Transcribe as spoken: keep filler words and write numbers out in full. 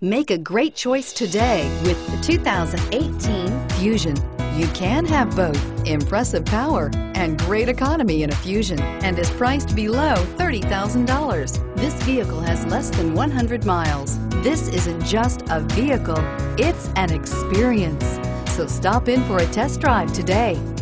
Make a great choice today with the two thousand eighteen Fusion. You can have both impressive power and great economy in a Fusion and is priced below thirty thousand dollars. This vehicle has less than one hundred miles. This isn't just a vehicle, it's an experience. So stop in for a test drive today.